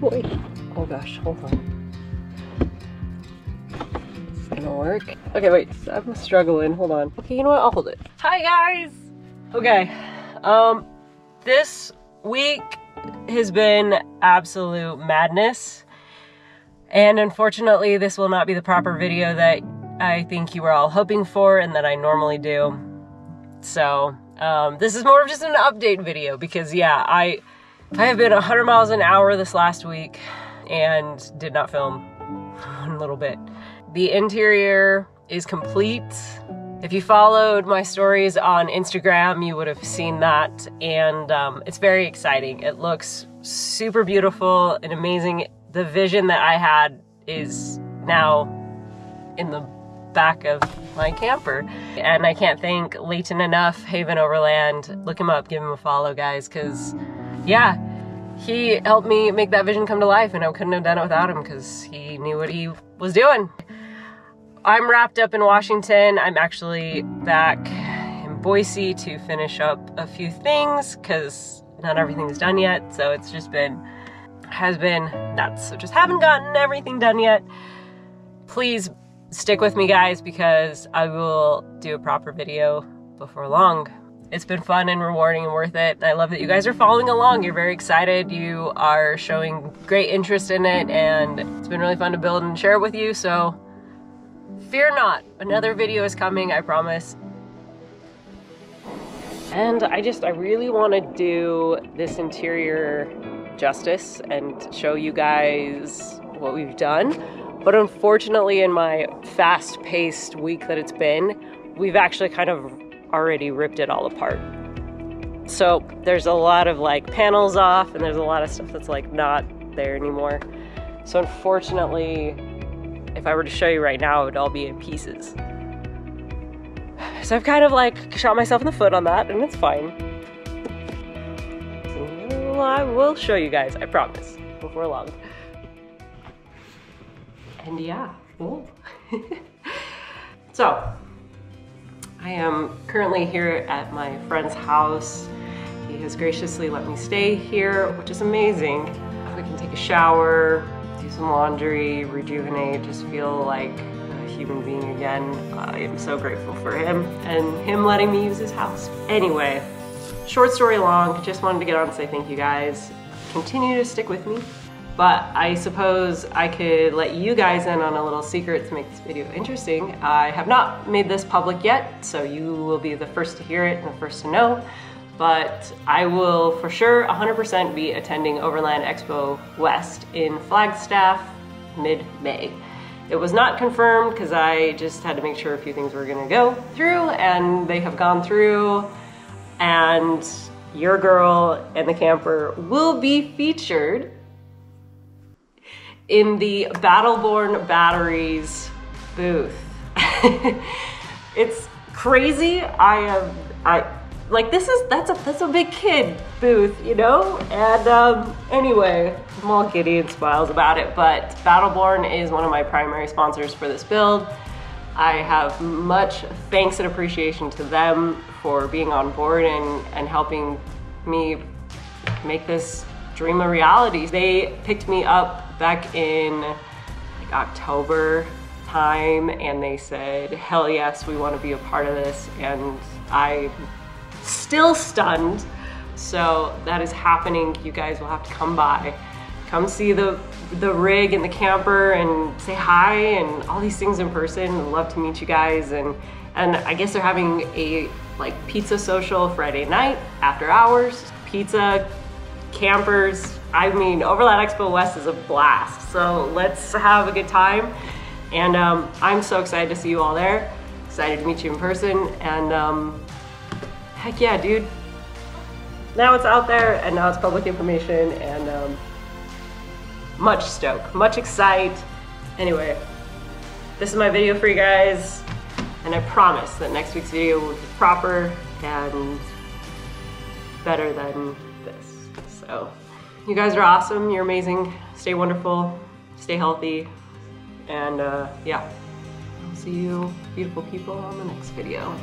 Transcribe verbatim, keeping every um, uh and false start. boy. Oh gosh, hold on. Is this gonna work? Okay, wait, I'm struggling, hold on. Okay, you know what, I'll hold it. Hi guys! Okay, um, this week has been absolute madness. And unfortunately, this will not be the proper video that I think you were all hoping for and that I normally do. So, um, this is more of just an update video because yeah, I I have been one hundred miles an hour this last week and did not film one little bit. The interior is complete. If you followed my stories on Instagram, you would have seen that. And um, it's very exciting. It looks super beautiful and amazing. The vision that I had is now in the back of my camper. And I can't thank Leighton enough, Haven Overland. Look him up, give him a follow, guys, because yeah, he helped me make that vision come to life, and I couldn't have done it without him because he knew what he was doing. I'm wrapped up in Washington. I'm actually back in Boise to finish up a few things because not everything's done yet, so it's just been, has been nuts. So just haven't gotten everything done yet. Please stick with me, guys, because I will do a proper video before long. It's been fun and rewarding and worth it. I love that you guys are following along. You're very excited. You are showing great interest in it, and it's been really fun to build and share it with you. So fear not. Another video is coming, I promise. And I just, I really want to do this interior justice and show you guys what we've done. But unfortunately, in my fast-paced week that it's been, we've actually kind of already ripped it all apart. So there's a lot of like panels off, and there's a lot of stuff that's like not there anymore. So unfortunately, if I were to show you right now, it would all be in pieces. So I've kind of like shot myself in the foot on that, and it's fine. So I will show you guys, I promise, before long. And yeah, cool. So I am currently here at my friend's house. He has graciously let me stay here, which is amazing. We can take a shower, do some laundry, rejuvenate, just feel like a human being again. I am so grateful for him and him letting me use his house. Anyway, short story long, just wanted to get on and say thank you guys. Continue to stick with me. But I suppose I could let you guys in on a little secret to make this video interesting. I have not made this public yet, so you will be the first to hear it and the first to know. But I will for sure one hundred percent be attending Overland Expo West in Flagstaff mid-May. It was not confirmed because I just had to make sure a few things were gonna go through, and they have gone through, and your girl and the camper will be featured in the Battleborn Batteries booth. It's crazy. I am, I, like this is, that's a, that's a big kid booth, you know? And um, anyway, I'm all giddy and smiles about it, but Battleborn is one of my primary sponsors for this build. I have much thanks and appreciation to them for being on board and, and helping me make this dream a reality. They picked me up back in like October time, and they said, hell yes, we want to be a part of this, and I'm still stunned. So that is happening. You guys will have to come by. Come see the, the rig and the camper and say hi and all these things in person. I'd love to meet you guys. And, and I guess they're having a like pizza social Friday night after hours. Pizza, campers, I mean, Overland Expo West is a blast, so let's have a good time. And um, I'm so excited to see you all there. Excited to meet you in person, and um, heck yeah, dude. Now it's out there, and now it's public information, and um, much stoke, much excite. Anyway, this is my video for you guys, and I promise that next week's video will be proper and better than this, so. You guys are awesome, you're amazing. Stay wonderful, stay healthy, and uh, yeah. I'll see you beautiful people on the next video.